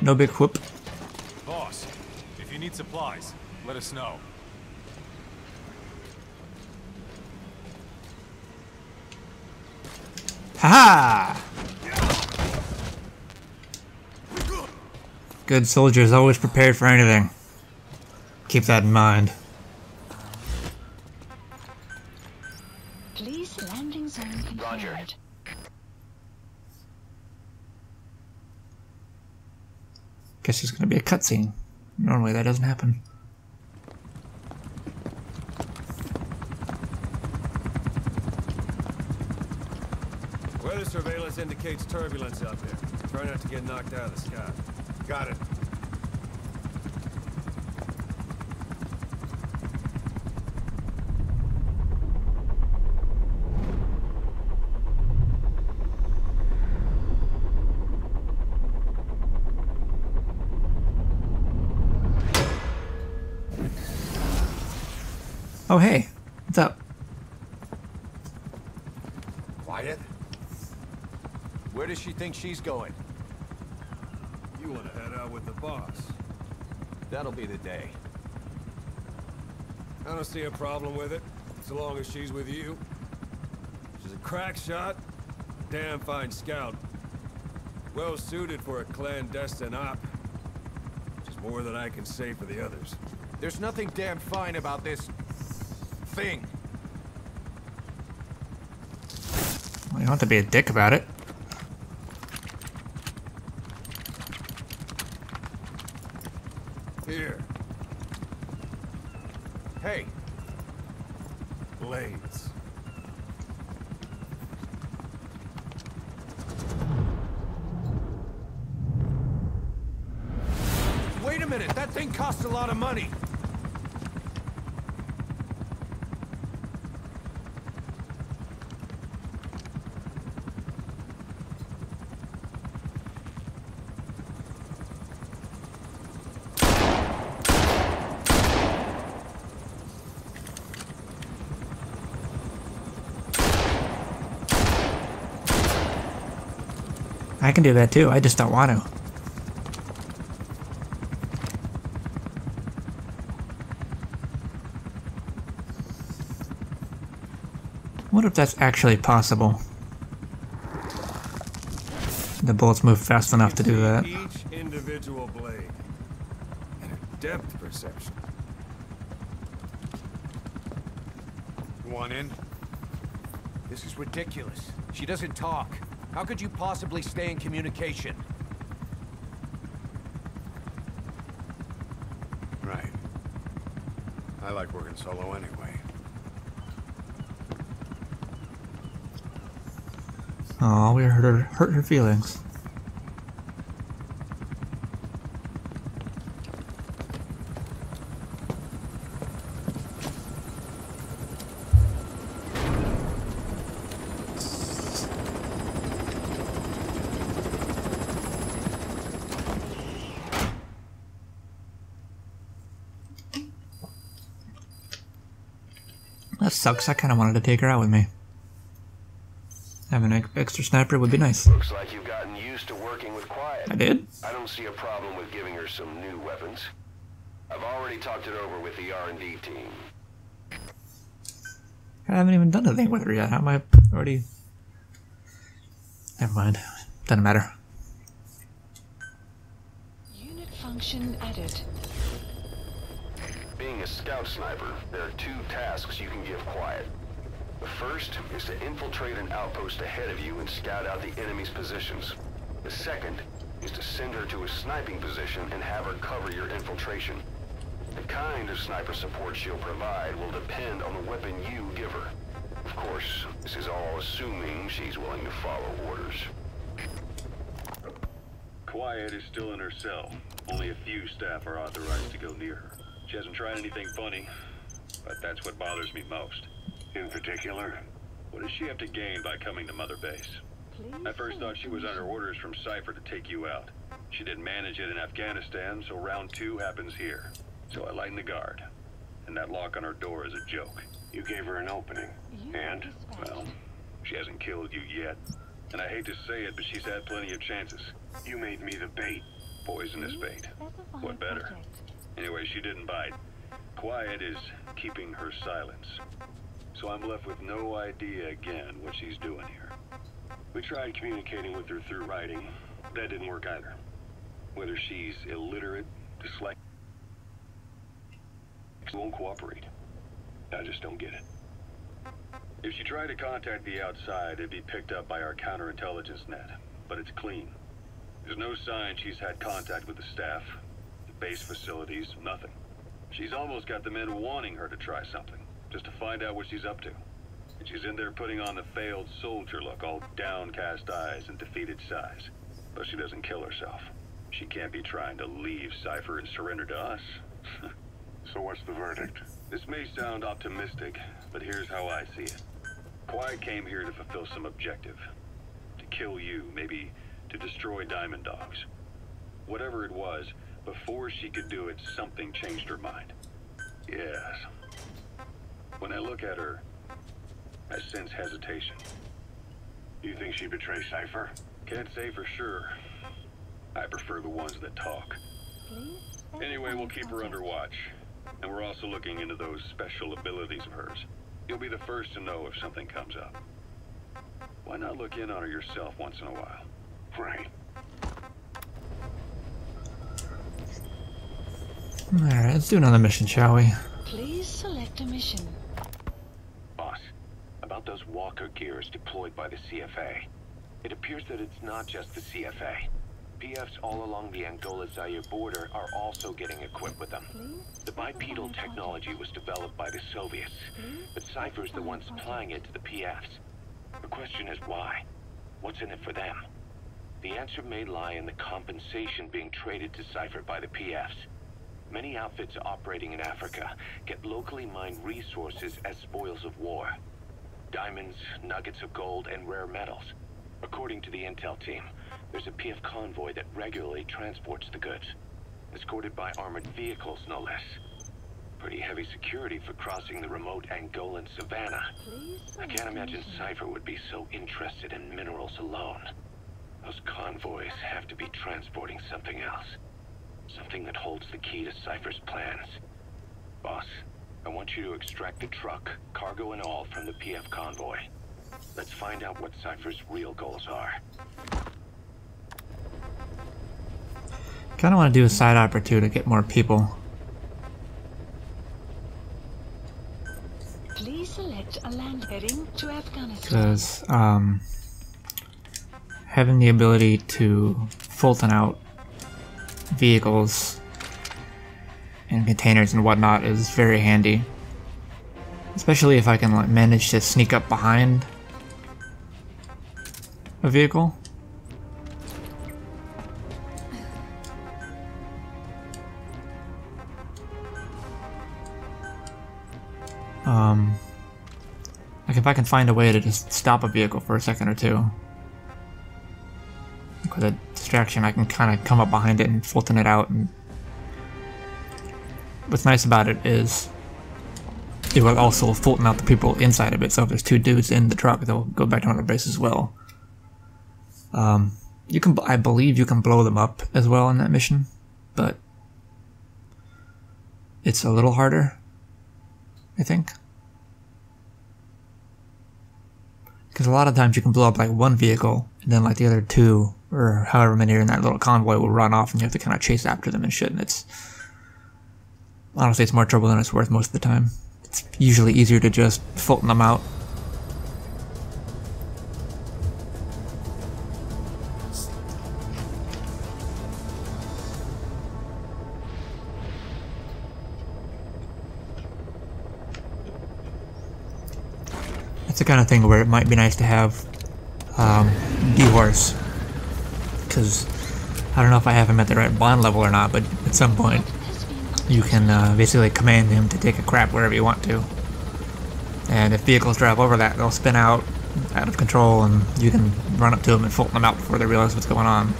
No big whoop. Boss, if you need supplies, let us know. Ha! Good soldier is always prepared for anything. Keep that in mind. Please, landing zone confirmed. Roger. Guess there's gonna be a cutscene. Normally that doesn't happen. Weather surveillance indicates turbulence out there. Try not to get knocked out of the sky. Got it. Oh, hey. What's up? Quiet? Where does she think she's going? You want to head out with the boss? That'll be the day. I don't see a problem with it, so long as she's with you. She's a crack shot, a damn fine scout. Well suited for a clandestine op. Which is more than I can say for the others. There's nothing damn fine about this thing. Well, you don't have to be a dick about it. Here. Hey. Blades. Wait a minute, that thing costs a lot of money. I can do that too, I just don't want to. What if that's actually possible? The bullets move fast enough to do that. Each individual blade and a depth perception. One in. This is ridiculous. She doesn't talk. How could you possibly stay in communication? Right. I like working solo anyway. Oh, we hurt her feelings. That sucks. I kind of wanted to take her out with me. Having an extra sniper would be nice. Looks like you've gotten used to working with Quiet. I did? I don't see a problem with giving her some new weapons. I've already talked it over with the R&D team. I haven't even done a thing with her yet. How am I already... Never mind. Doesn't matter. Unit function added. Being a scout sniper, there are two tasks you can give Quiet. The first is to infiltrate an outpost ahead of you and scout out the enemy's positions. The second is to send her to a sniping position and have her cover your infiltration. The kind of sniper support she'll provide will depend on the weapon you give her. Of course, this is all assuming she's willing to follow orders. Quiet is still in her cell. Only a few staff are authorized to go near her. She hasn't tried anything funny, but that's what bothers me most. In particular, what does she have to gain by coming to Mother Base? I first thought she was under orders from Cipher to take you out. She didn't manage it in Afghanistan, so round two happens here. So I lighten the guard, and that lock on her door is a joke. You gave her an opening, and, well, she hasn't killed you yet. And I hate to say it, but she's had plenty of chances. You made me the bait. poisonous bait. What better? Anyway, she didn't bite. Quiet is keeping her silence. So I'm left with no idea again what she's doing here. We tried communicating with her through writing. That didn't work either. Whether she's illiterate, dyslexic, won't cooperate. I just don't get it. If she tried to contact the outside, it'd be picked up by our counterintelligence net, but it's clean. There's no sign she's had contact with the staff, the base facilities, nothing. She's almost got the men wanting her to try something, just to find out what she's up to. And she's in there putting on the failed soldier look, all downcast eyes and defeated sighs. But she doesn't kill herself. She can't be trying to leave Cipher and surrender to us. So what's the verdict? This may sound optimistic, but here's how I see it. Quiet came here to fulfill some objective. To kill you, maybe to destroy Diamond Dogs. Whatever it was, before she could do it, something changed her mind. Yes. When I look at her, I sense hesitation. You think she betrays Cipher? Can't say for sure. I prefer the ones that talk. Anyway, we'll keep her under watch. And we're also looking into those special abilities of hers. You'll be the first to know if something comes up. Why not look in on her yourself once in a while? Right. Alright, let's do another mission, shall we? Please select a mission. Boss, about those walker gears deployed by the CFA. It appears that it's not just the CFA. PFs all along the Angola-Zaire border are also getting equipped with them. The bipedal technology was developed by the Soviets, but Cypher's the one supplying it to the PFs. The question is why? What's in it for them? The answer may lie in the compensation being traded to Cipher by the PFs. Many outfits operating in Africa get locally mined resources as spoils of war. Diamonds, nuggets of gold, and rare metals. According to the intel team, there's a PF convoy that regularly transports the goods, escorted by armored vehicles, no less. Pretty heavy security for crossing the remote Angolan savannah. I can't imagine Cipher would be so interested in minerals alone. Those convoys have to be transporting something else. Something that holds the key to Cipher's plans. Boss, I want you to extract the truck, cargo and all, from the PF convoy. Let's find out what Cipher's real goals are. Kind of want to do a side op or two to get more people. Please select a land heading to Afghanistan. Because having the ability to Fulton out vehicles and containers and whatnot is very handy, especially if I can like manage to sneak up behind a vehicle. Like if I can find a way to just stop a vehicle for a second or two. Like with a distraction, I can kind of come up behind it and Fulton it out. And what's nice about it is it will also Fulton out the people inside of it. So if there's two dudes in the truck, they'll go back to another base as well. You can, I believe you can blow them up as well in that mission, but it's a little harder, I think. Because a lot of times you can blow up like one vehicle, and then like the other two, or however many are in that little convoy, will run off and you have to kind of chase after them and shit, and it's... honestly, it's more trouble than it's worth most of the time. It's usually easier to just Fulton them out. It's the kind of thing where it might be nice to have D-Horse, because I don't know if I have him at the right bond level or not, but at some point you can basically command him to take a crap wherever you want to, and if vehicles drive over that, they'll spin out of control, and you can run up to them and Fulton them out before they realize what's going on.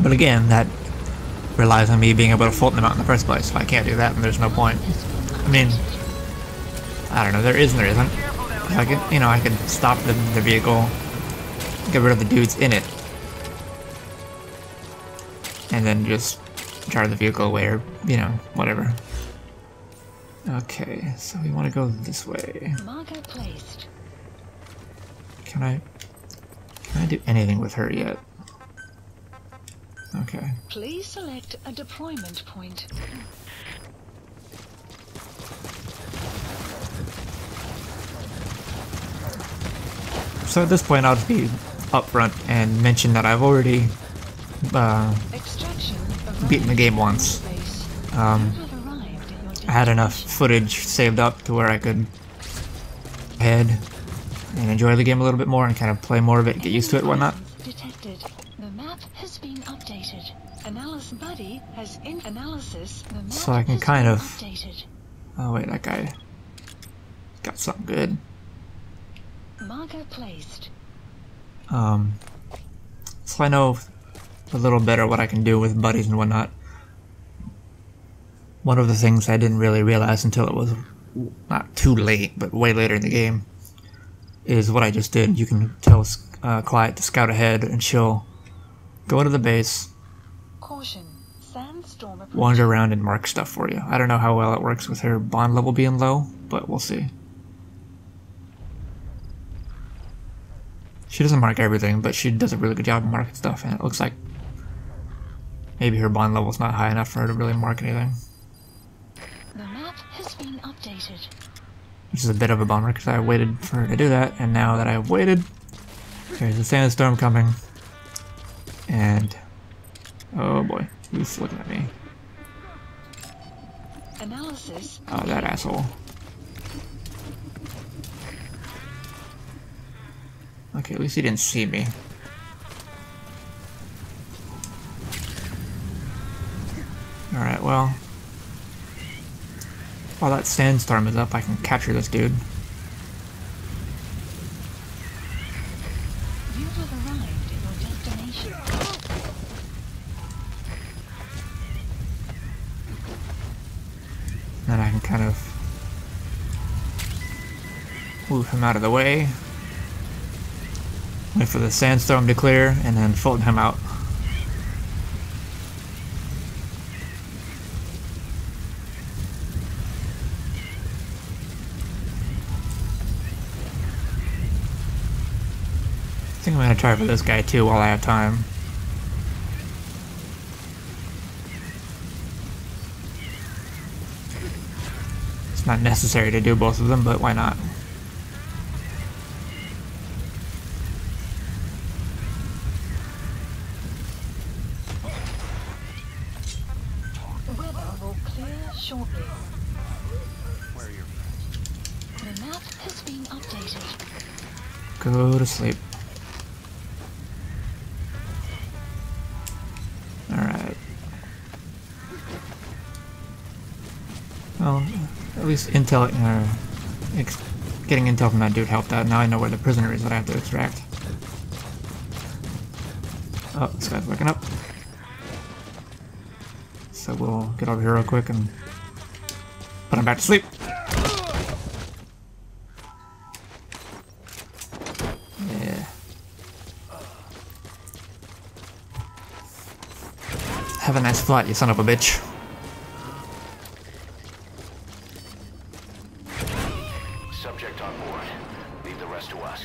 But again, that relies on me being able to Fulton them out in the first place. If I can't do that, then there's no point. I mean, I don't know, there is and there isn't. I can, you know, I can stop the vehicle, get rid of the dudes in it, and then just drive the vehicle away or, you know, whatever. Okay, so we want to go this way. Marker placed. Can I do anything with her yet? Okay. Please select a deployment point. So at this point, I'll just be upfront and mention that I've already beaten the game once. I had enough footage saved up to where I could head and enjoy the game a little bit more and kind of play more of it, get used to it, whatnot. So I can kind of. Oh wait, that guy got something good. Marker placed. So I know a little better what I can do with buddies and whatnot. One of the things I didn't really realize until it was not too late, but way later in the game, is what I just did. You can tell Quiet to scout ahead, and she'll go to the base, caution, sandstorm, wander around, and mark stuff for you. I don't know how well it works with her bond level being low, but we'll see. She doesn't mark everything, but she does a really good job of marking stuff, and it looks like maybe her bond level's not high enough for her to really mark anything. The map has been updated. Which is a bit of a bummer, because I waited for her to do that, and now that I've waited, there's a sandstorm coming. And... oh boy, he's looking at me. Analysis. Oh, that asshole. Okay, at least he didn't see me. Alright, well... while that sandstorm is up, I can capture this dude. You have arrived at your destination. Then I can kind of move him out of the way. Wait for the sandstorm to clear, and then Fulton him out. I think I'm gonna try for this guy too while I have time. It's not necessary to do both of them, but why not? Go to sleep. Alright. Well, at least intel, getting intel from that dude helped out. Now I know where the prisoner is that I have to extract. Oh, this guy's waking up. So we'll get over here real quick and put him back to sleep. Have a nice flight, you son of a bitch. Subject on board. Leave the rest to us.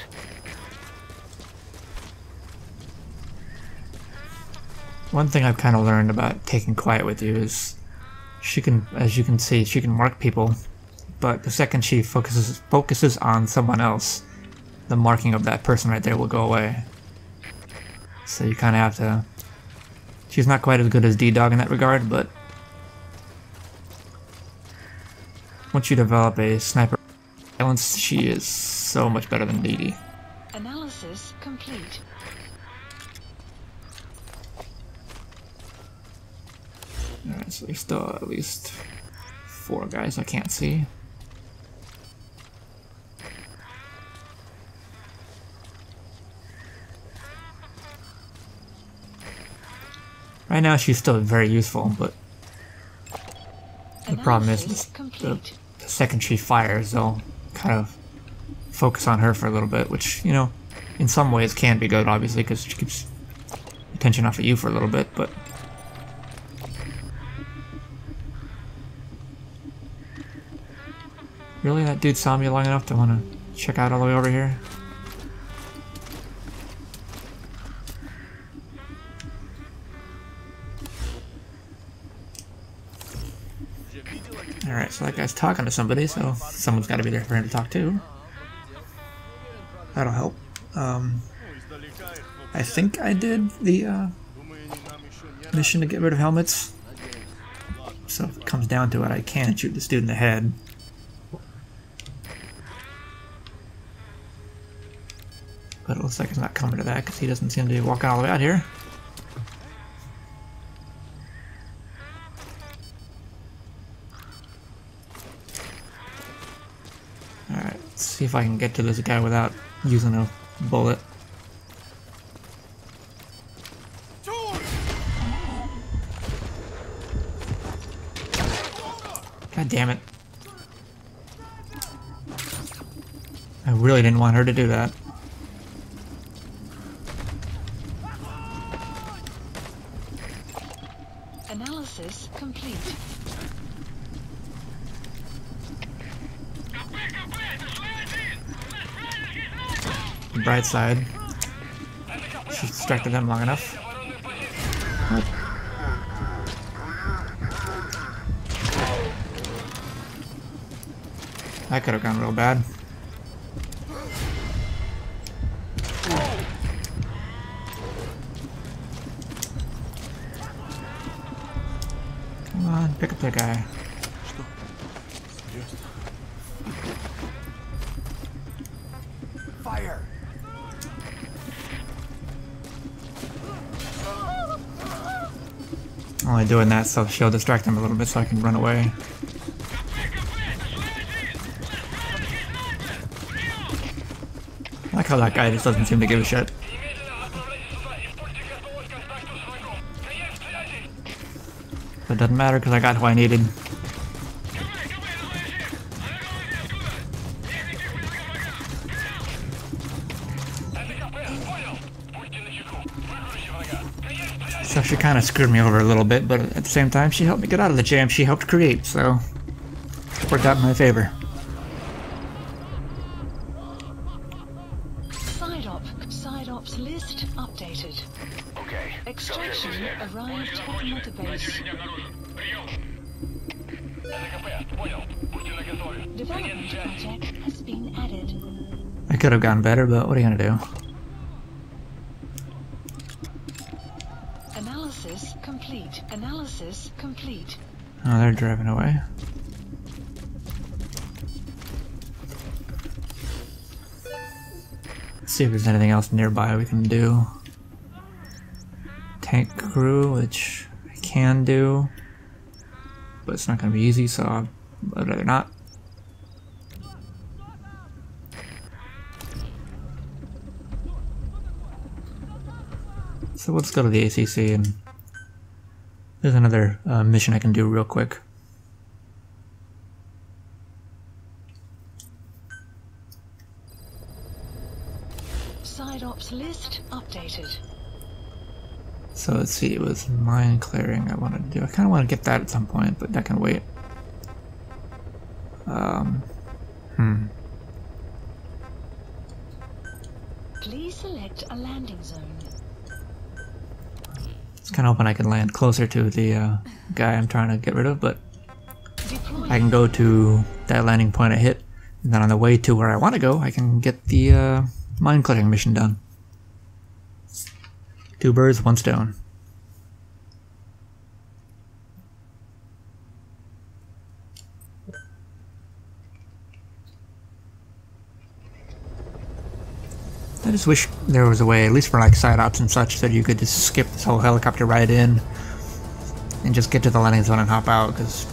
One thing I've kind of learned about taking Quiet with you is she can, as you can see, she can mark people, but the second she focuses on someone else, the marking of that person right there will go away. So you kind of have to. She's not quite as good as D-Dog in that regard, but once you develop a sniper balance, she is so much better than D-Dog. Analysis complete. Alright, so there's still at least four guys I can't see. Right now she's still very useful, but the problem is the second she fires, they'll kind of focus on her for a little bit, which, you know, in some ways can be good, obviously, because she keeps attention off of you for a little bit, but Really? That dude saw me long enough to want to check out all the way over here? Alright, so that guy's talking to somebody, so someone's got to be there for him to talk to. That'll help. I think I did the mission to get rid of helmets. So if it comes down to it, I can shoot this dude in the head. But it looks like it's not coming to that because he doesn't seem to be walking all the way out here. Alright, let's see if I can get to this guy without using a bullet. God damn it. I really didn't want her to do that. Analysis complete. The bright side. She distracted them long enough. That could have gone real bad. Come on, pick up that guy. Fire! Only doing that so she'll distract him a little bit so I can run away. I like how that guy just doesn't seem to give a shit. But it doesn't matter because I got who I needed. So she kind of screwed me over a little bit, but at the same time she helped me get out of the jam she helped create, so it worked out in my favor. I could have gotten better, but what are you gonna do? Analysis complete. Analysis complete. Oh, they're driving away. Let's see if there's anything else nearby we can do. Tank crew, which I can do, but it's not gonna be easy, so I'd rather not. So let's go to the ACC, and there's another mission I can do real quick. Side ops list updated. So let's see, it was mine clearing I wanted to do. I kind of want to get that at some point, but that can wait. Please select a landing zone. It's kind of hoping I can land closer to the guy I'm trying to get rid of, but I can go to that landing point I hit, and then on the way to where I want to go, I can get the mine clearing mission done. 2 birds, 1 stone. I just wish there was a way, at least for like side ops and such, that you could just skip this whole helicopter ride in and just get to the landing zone and hop out, because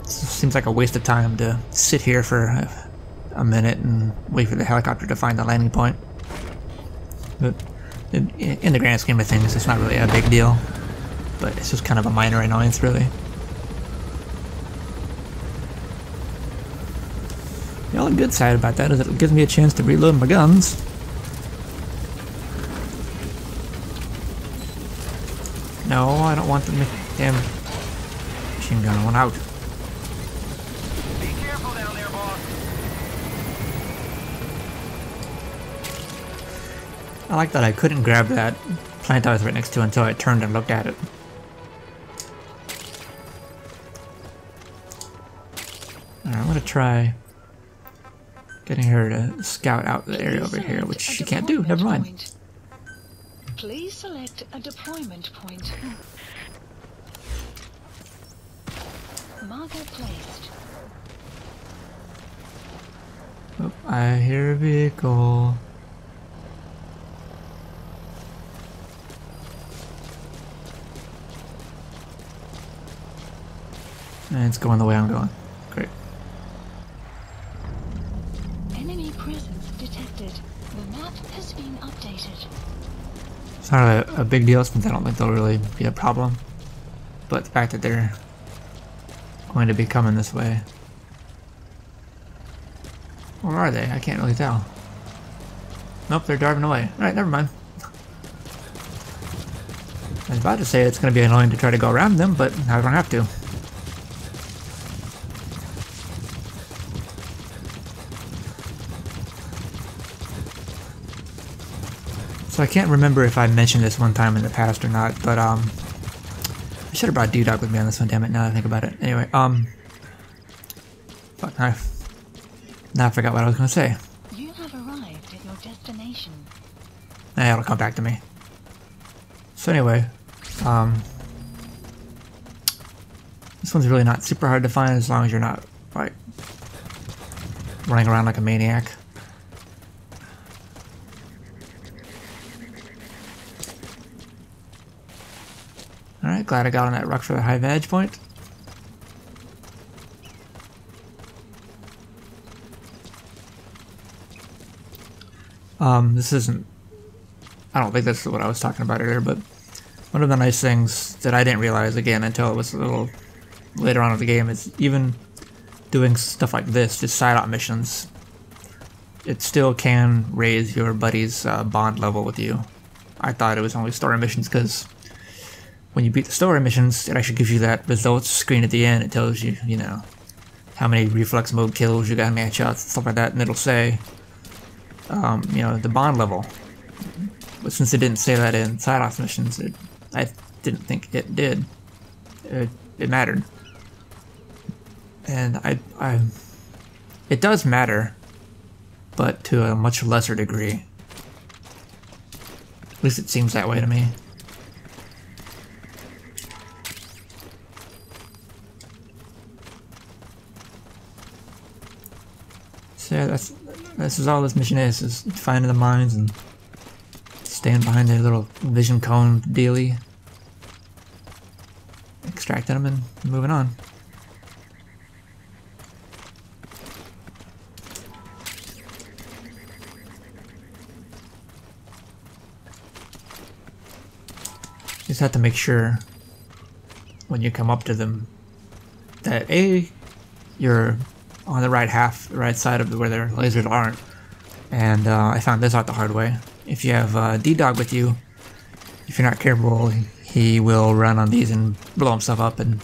it seems like a waste of time to sit here for a minute and wait for the helicopter to find the landing point. But in the grand scheme of things, it's not really a big deal, but it's just kind of a minor annoyance, really. The only good side about that is it gives me a chance to reload my guns. No, I don't want the damn machine gun. I want out. Be careful down there, boss. I like that I couldn't grab that plant I was right next to until I turned and looked at it. Alright, I'm gonna try getting her to scout out the area over here, which she can't do. Never mind. Please select a deployment point. Marker placed. Oh, I hear a vehicle. And it's going the way I'm going. Great. Enemy presence detected. The map has been updated. It's not a big deal since I don't think they'll really be a problem. But the fact that they're going to be coming this way. Where are they? I can't really tell. Nope, they're driving away. Alright, never mind. I was about to say it's going to be annoying to try to go around them, but I don't have to. So I can't remember if I mentioned this one time in the past or not, but I should have brought D-Dog with me on this one, damn it, now that I think about it. Anyway, fuck, now I forgot what I was gonna say. You have arrived at your destination. Eh, it'll come back to me. So anyway, this one's really not super hard to find as long as you're not, like, running around like a maniac. Alright, glad I got on that rock for the high vantage point. This isn't... I don't think that's what I was talking about earlier, but one of the nice things that I didn't realize again until it was a little later on in the game is even doing stuff like this, just side-out missions, it still can raise your buddy's bond level with you. I thought it was only story missions because when you beat the story missions, it actually gives you that results screen at the end. It tells you, you know, how many reflex mode kills you got, how many headshots, stuff like that, and it'll say, you know, the bond level. But since it didn't say that in side-off missions, I didn't think it did. It mattered. And it does matter, but to a much lesser degree. At least it seems that way to me. So yeah, this is all this mission is finding the mines and staying behind their little vision cone dealy, extracting them and moving on. Just have to make sure when you come up to them that A, you're on the right half, the right side of where their lasers aren't. And I found this out the hard way. If you have D-Dog with you, if you're not careful, he will run on these and blow himself up, and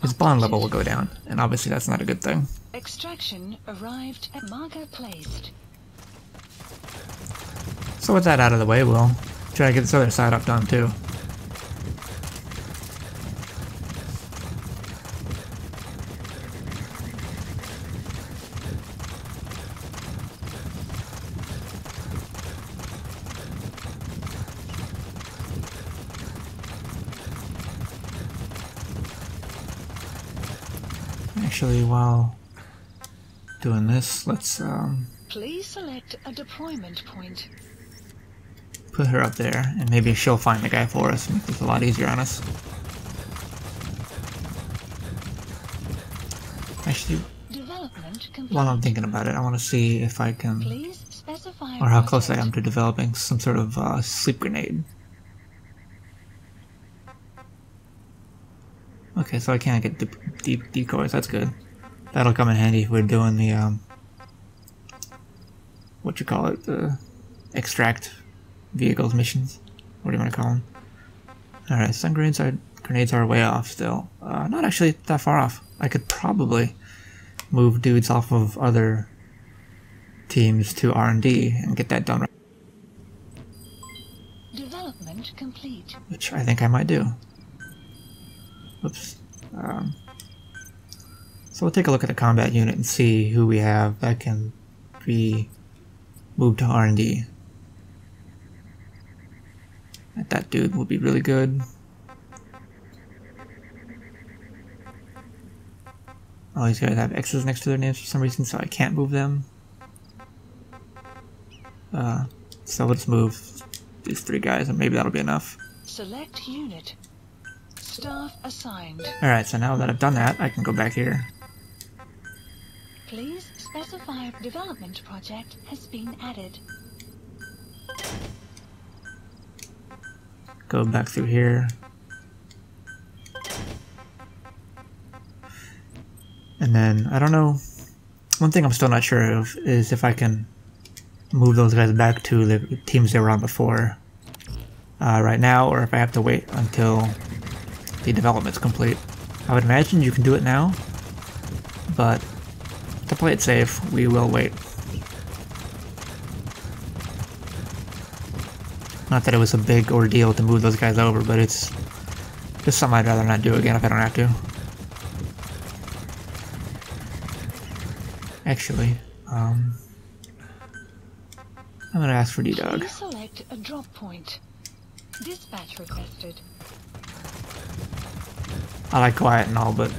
his bond level will go down. And obviously that's not a good thing. Extraction arrived at marker placed. So with that out of the way, we'll try to get this other side up done too. Actually, while doing this, let's please select a deployment point. Put her up there, and maybe she'll find the guy for us. Make this a lot easier on us. Actually, while I'm thinking about it, I want to see if I can, or how close I am to developing some sort of sleep grenade. Okay, so I can't get deep decoys, that's good. That'll come in handy if we're doing the, the extract vehicles missions. What do you want to call them? Alright, sun grenades are way off still. Not actually that far off. I could probably move dudes off of other teams to R&D and get that done right. Development complete. Which I think I might do. Oops. So we'll take a look at the combat unit and see who we have that can be moved to R&D. That dude will be really good. Oh, these guys have X's next to their names for some reason, so I can't move them. So let's move these three guys, and maybe that'll be enough. Select unit. Staff assigned. Alright, so now that I've done that, I can go back here. Please specify development project has been added. Go back through here. And then, I don't know, one thing I'm still not sure of is if I can move those guys back to the teams they were on before right now, or if I have to wait until the development's complete. I would imagine you can do it now, but to play it safe, we will wait. Not that it was a big ordeal to move those guys over, but it's just something I'd rather not do again if I don't have to. Actually, I'm gonna ask for D-Dog. Please select a drop point. Dispatch requested. I like Quiet and all, but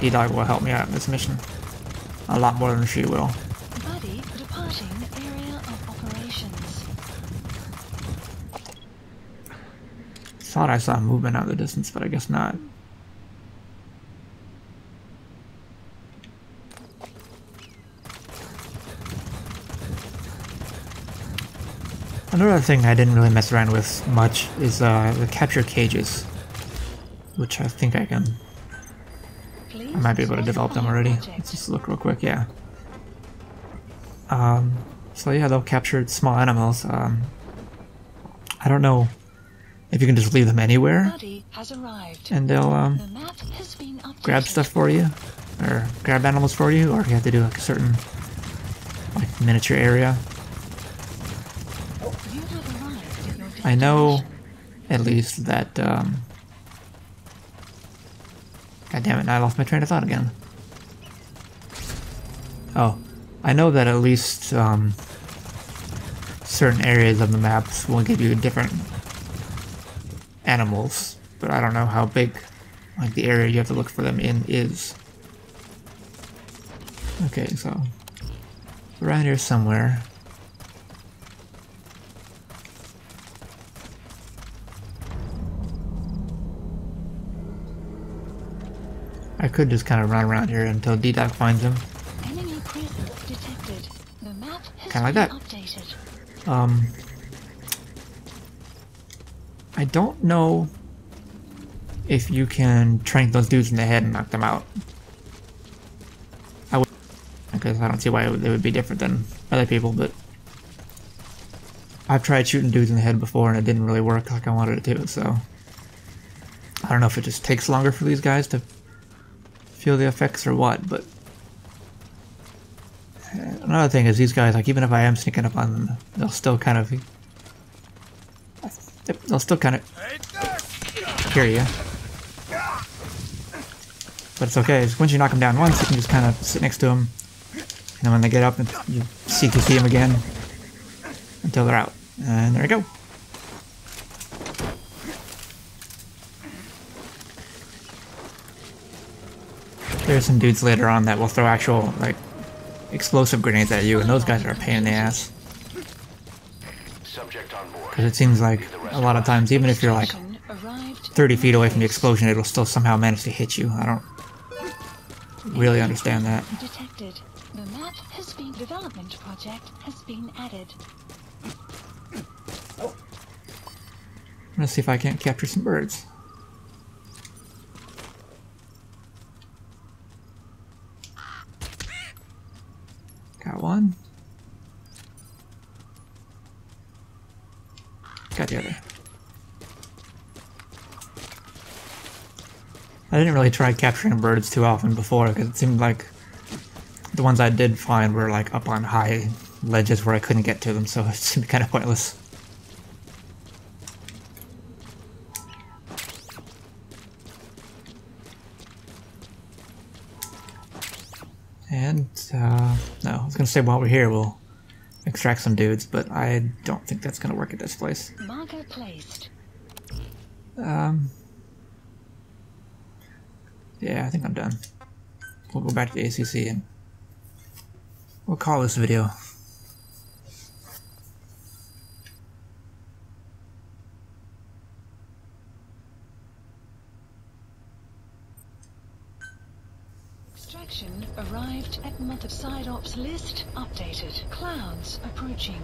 D-Dog will help me out in this mission a lot more than she will. Buddy departing area of operations. Thought I saw movement out of the distance, but I guess not. Another thing I didn't really mess around with much is the capture cages, which I think I can... I might be able to develop them already. Let's just look real quick, yeah. So yeah, they'll capture small animals. I don't know if you can just leave them anywhere, and they'll grab stuff for you, or grab animals for you, or you have to do like a certain like miniature area. I know, at least, that, God damn it, now I lost my train of thought again. Oh, I know that at least, certain areas of the maps will give you different animals, but I don't know how big, like, the area you have to look for them in is. Okay, so, around here somewhere. I could just kind of run around here until D-Dog finds him. Enemy presence detected. The map has kind of like that. Updated. I don't know if you can trank those dudes in the head and knock them out. I would, because I don't see why they would be different than other people, but I've tried shooting dudes in the head before and it didn't really work like I wanted it to, so I don't know if it just takes longer for these guys to feel the effects or what, but another thing is these guys, like, even if I am sneaking up on them, they'll still kind of hear you, but it's okay. Once you knock them down once, you can just kind of sit next to them, and then when they get up, and you CQC them again until they're out, and there you go. There's some dudes later on that will throw actual, like, explosive grenades at you, and those guys are a pain in the ass. Because it seems like a lot of times, even if you're like 30 feet away from the explosion, it'll still somehow manage to hit you. I don't really understand that. Let's see if I can't capture some birds. Got one. Got the other. I didn't really try capturing birds too often before because it seemed like the ones I did find were like up on high ledges where I couldn't get to them, so it seemed kind of pointless. And, no, I was gonna say while we're here we'll extract some dudes, but I don't think that's gonna work at this place. Marker placed. Yeah, I think I'm done. We'll go back to the ACC and we'll call this video. Extraction arrived at mother side ops list updated. Clouds approaching.